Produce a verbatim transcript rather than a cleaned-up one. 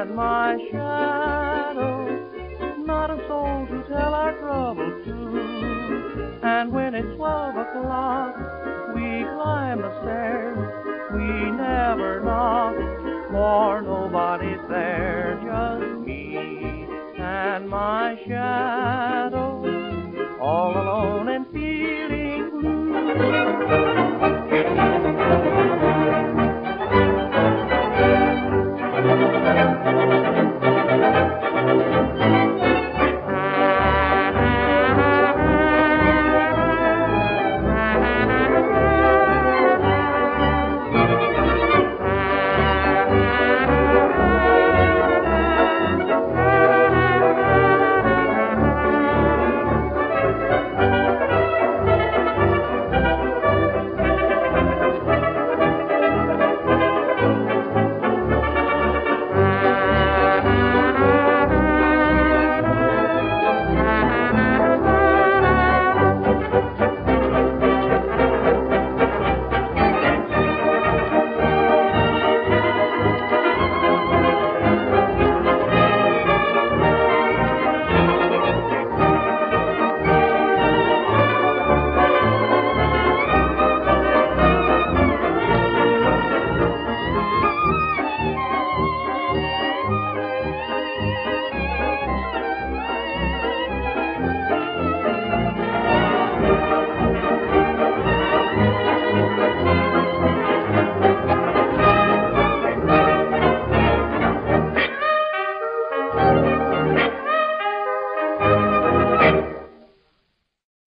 and my shadow, not a soul to tell our troubles to. And when it's twelve o'clock, we climb the stairs, we never knock, for no